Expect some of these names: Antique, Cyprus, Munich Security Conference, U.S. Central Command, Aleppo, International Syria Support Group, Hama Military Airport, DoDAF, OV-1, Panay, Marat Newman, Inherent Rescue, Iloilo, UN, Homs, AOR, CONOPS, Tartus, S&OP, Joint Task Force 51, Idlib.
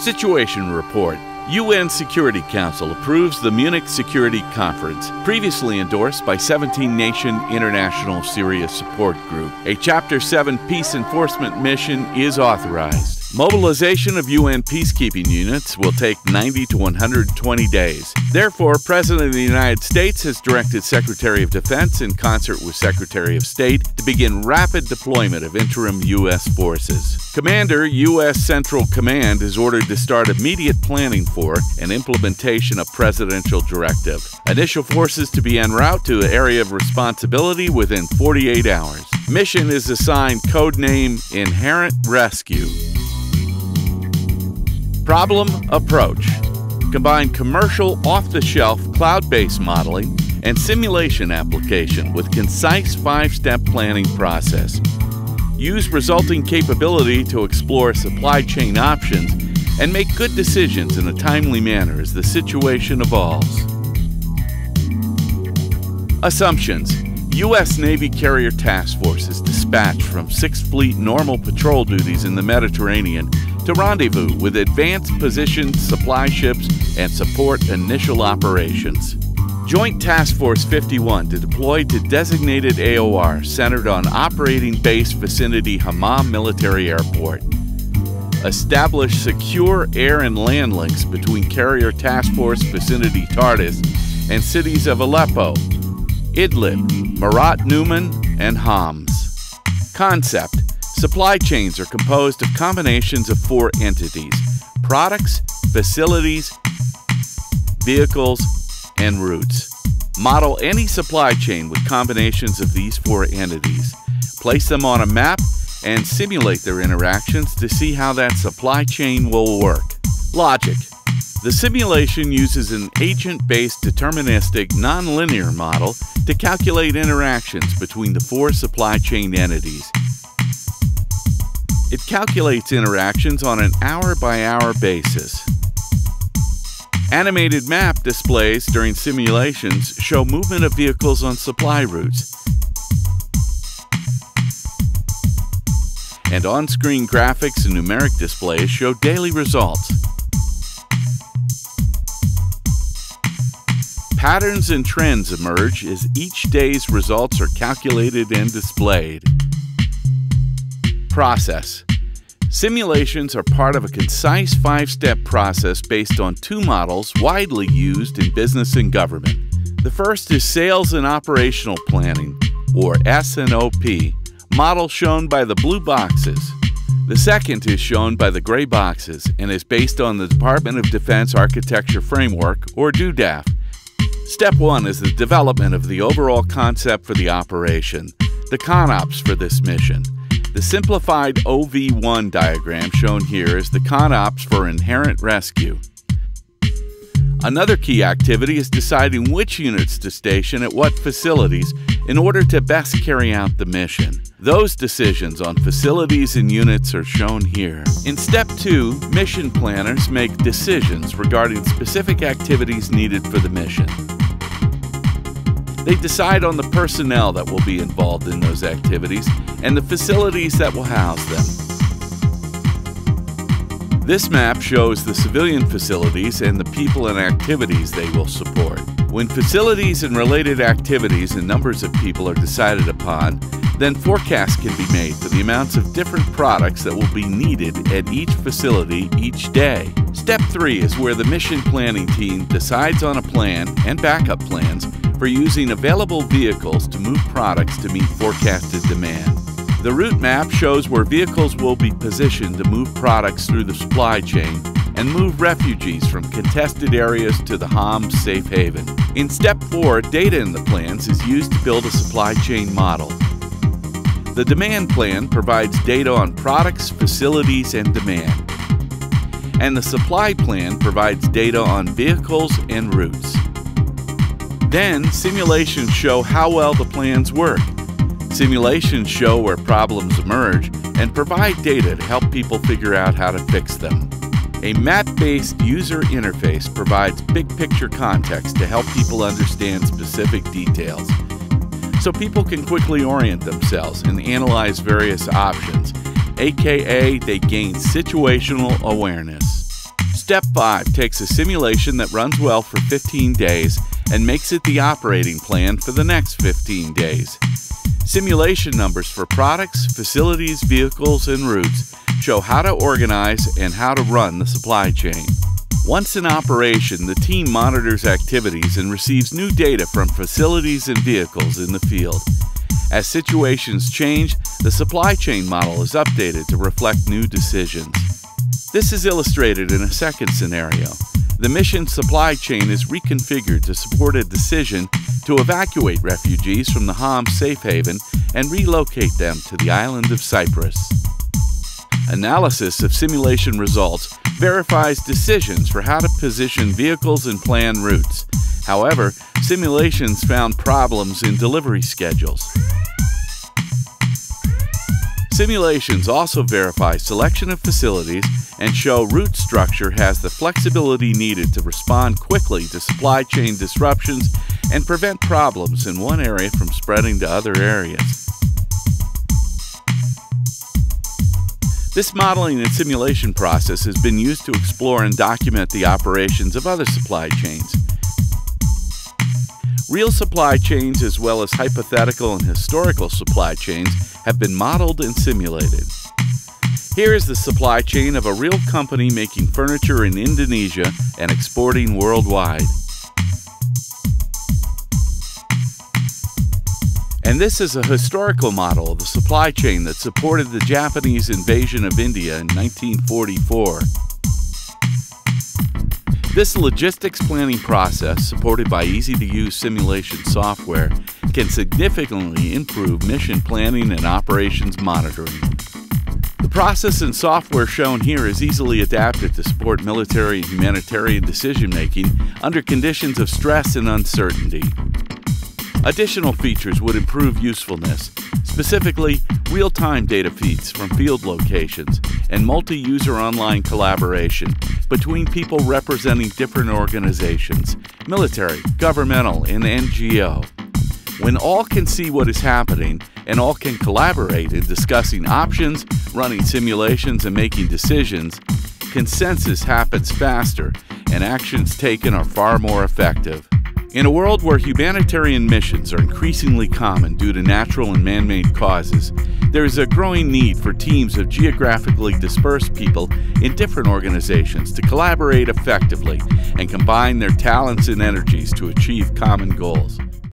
Situation report. UN Security Council approves the Munich Security Conference, previously endorsed by 17-nation International Syria Support Group. A Chapter 7 peace enforcement mission is authorized. Mobilization of UN peacekeeping units will take 90 to 120 days. Therefore, President of the United States has directed Secretary of Defense, in concert with Secretary of State, to begin rapid deployment of interim U.S. forces. Commander, U.S. Central Command is ordered to start immediate planning for and implementation of presidential directive. Initial forces to be en route to the area of responsibility within 48 hours. Mission is assigned codename Inherent Rescue. Problem approach. Combine commercial, off-the-shelf, cloud-based modeling and simulation application with concise five-step planning process. Use resulting capability to explore supply chain options and make good decisions in a timely manner as the situation evolves. Assumptions. U.S. Navy carrier task force is dispatched from 6th Fleet normal patrol duties in the Mediterranean to rendezvous with advanced positioned supply ships and support initial operations. Joint Task Force 51 to deploy to designated AOR centered on operating base vicinity Hama Military Airport. Establish secure air and land links between carrier task force vicinity Tartus and cities of Aleppo, Idlib, Marat Newman, and Homs. Concept. Supply chains are composed of combinations of four entities: products, facilities, vehicles, and routes. Model any supply chain with combinations of these four entities. Place them on a map and simulate their interactions to see how that supply chain will work. Logic. The simulation uses an agent-based deterministic nonlinear model to calculate interactions between the four supply chain entities. It calculates interactions on an hour-by-hour basis. Animated map displays during simulations show movement of vehicles on supply routes, and on-screen graphics and numeric displays show daily results. Patterns and trends emerge as each day's results are calculated and displayed. Process. Simulations are part of a concise five-step process based on two models widely used in business and government. The first is Sales and Operational Planning, or S&OP, model shown by the blue boxes. The second is shown by the gray boxes and is based on the Department of Defense Architecture Framework, or DoDAF. Step 1 is the development of the overall concept for the operation, the CONOPS for this mission. The simplified OV-1 diagram shown here is the CONOPS for Inherent Rescue. Another key activity is deciding which units to station at what facilities in order to best carry out the mission. Those decisions on facilities and units are shown here. In Step 2, mission planners make decisions regarding specific activities needed for the mission. They decide on the personnel that will be involved in those activities and the facilities that will house them. This map shows the civilian facilities and the people and activities they will support. When facilities and related activities and numbers of people are decided upon, then forecasts can be made for the amounts of different products that will be needed at each facility each day. Step 3 is where the mission planning team decides on a plan and backup plans for using available vehicles to move products to meet forecasted demand. The route map shows where vehicles will be positioned to move products through the supply chain and move refugees from contested areas to the Homs safe haven. In Step 4, data in the plans is used to build a supply chain model. The demand plan provides data on products, facilities, and demand. And the supply plan provides data on vehicles and routes. Then, simulations show how well the plans work. Simulations show where problems emerge and provide data to help people figure out how to fix them. A map-based user interface provides big-picture context to help people understand specific details, so people can quickly orient themselves and analyze various options, aka they gain situational awareness. Step 5 takes a simulation that runs well for 15 days and makes it the operating plan for the next 15 days. Simulation numbers for products, facilities, vehicles, and routes show how to organize and how to run the supply chain. Once in operation, the team monitors activities and receives new data from facilities and vehicles in the field. As situations change, the supply chain model is updated to reflect new decisions. This is illustrated in a second scenario. The mission supply chain is reconfigured to support a decision to evacuate refugees from the Homs safe haven and relocate them to the island of Cyprus. Analysis of simulation results verifies decisions for how to position vehicles and plan routes. However, simulations found problems in delivery schedules. Simulations also verify selection of facilities and show route structure has the flexibility needed to respond quickly to supply chain disruptions and prevent problems in one area from spreading to other areas. This modeling and simulation process has been used to explore and document the operations of other supply chains. Real supply chains, as well as hypothetical and historical supply chains, have been modeled and simulated. Here is the supply chain of a real company making furniture in Indonesia and exporting worldwide. And this is a historical model of the supply chain that supported the Japanese invasion of India in 1944. This logistics planning process, supported by easy-to-use simulation software, can significantly improve mission planning and operations monitoring. The process and software shown here is easily adapted to support military and humanitarian decision-making under conditions of stress and uncertainty. Additional features would improve usefulness, specifically real-time data feeds from field locations and multi-user online collaboration between people representing different organizations, military, governmental, and NGO. When all can see what is happening and all can collaborate in discussing options, running simulations, and making decisions, consensus happens faster and actions taken are far more effective. In a world where humanitarian missions are increasingly common due to natural and man-made causes, there is a growing need for teams of geographically dispersed people in different organizations to collaborate effectively and combine their talents and energies to achieve common goals.